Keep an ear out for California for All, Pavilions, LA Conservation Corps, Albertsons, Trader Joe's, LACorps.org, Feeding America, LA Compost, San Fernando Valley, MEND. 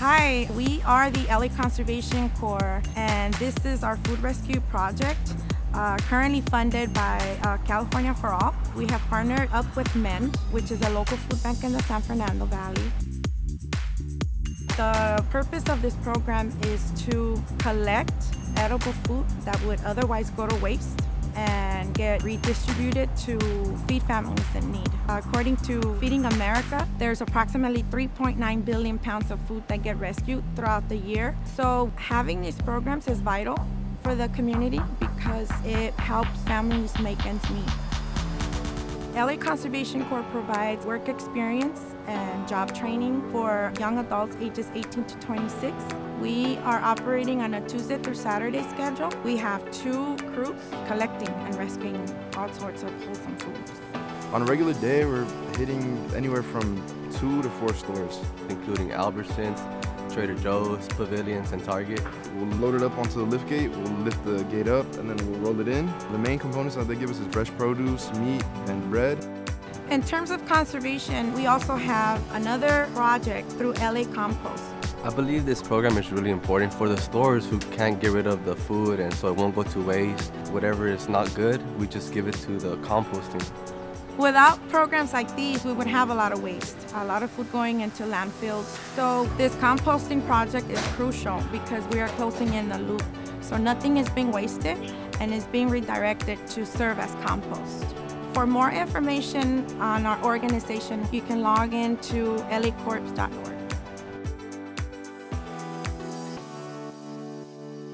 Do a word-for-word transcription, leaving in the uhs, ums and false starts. Hi, we are the L A Conservation Corps, and this is our food rescue project, uh, currently funded by uh, California for All. We have partnered up with MEND, which is a local food bank in the San Fernando Valley. The purpose of this program is to collect edible food that would otherwise go to waste and get redistributed to feed families in need. According to Feeding America, there's approximately three point nine billion pounds of food that get rescued throughout the year. So having these programs is vital for the community because it helps families make ends meet. L A Conservation Corps provides work experience and job training for young adults ages eighteen to twenty-six. We are operating on a Tuesday through Saturday schedule. We have two crews collecting and rescuing all sorts of wholesome foods. On a regular day, we're hitting anywhere from two to four stores, including Albertsons, Trader Joe's, Pavilions, and Target. We'll load it up onto the lift gate, we'll lift the gate up, and then we'll roll it in. The main components that they give us is fresh produce, meat, and bread. In terms of conservation, we also have another project through L A Compost. I believe this program is really important for the stores who can't get rid of the food, and so it won't go to waste. Whatever is not good, we just give it to the composting. Without programs like these, we would have a lot of waste, a lot of food going into landfills. So this composting project is crucial because we are closing in the loop. So nothing is being wasted and is being redirected to serve as compost. For more information on our organization, you can log in to L A corps dot org.